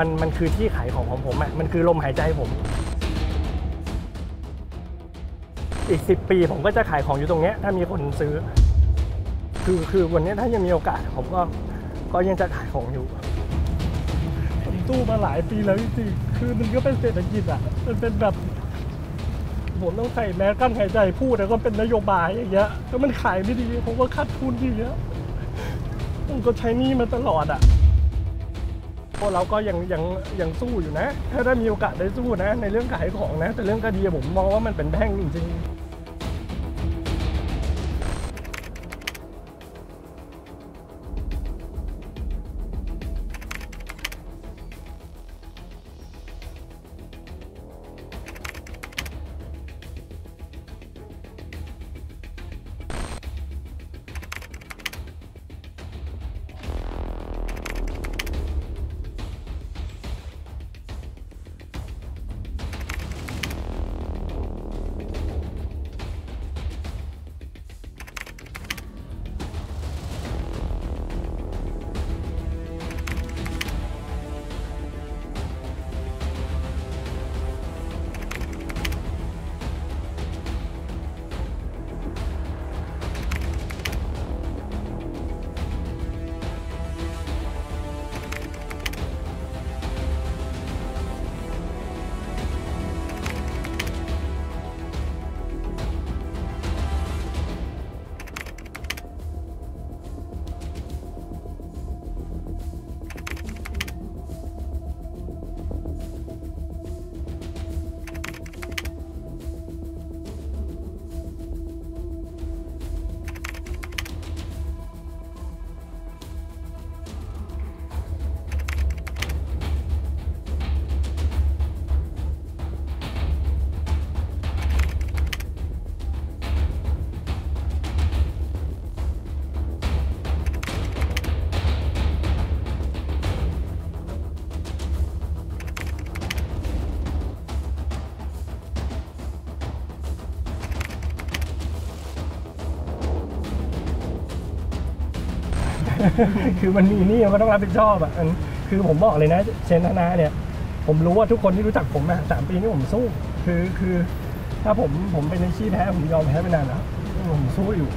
มันคือที่ขายของของผมอ่ะมันคือลมหายใจผมอีก10ปีผมก็จะขายของอยู่ตรงนี้ถ้ามีคนซื้อคือวันนี้ถ้ายังมีโอกาสผมก็ยังจะขายของอยู่ผมสู้มาหลายปีแล้วจริงๆคือมันก็เป็นเศรษฐกิจอ่ะมันเป็นแบบผมต้องใส่แมสกั้นหายใจพูดแล้วก็เป็นนโยบายอย่างเงี้ยแล้วมันขายไม่ดีผมก็ขาดทุนอยู่เยอะผมก็ใช้หนี้มาตลอดอ่ะพวกเราก็ยังสู้อยู่นะถ้าได้มีโอกาสได้สู้นะในเรื่องขายของนะแต่เรื่องคดีผมมองว่ามันเป็นแพ่งจริงๆคือมันมีนี่ก็ต้องรับผิดชอบอ่ะคือผมบอกเลยนะเชนธนาเนี่ยผมรู้ว่าทุกคนที่รู้จักผมมา3 ปีนี่ผมสู้คือถ้าผมเป็นอาชีพแพ้ผมยอมแพ้ไปนานแล้วผมสู้อยู่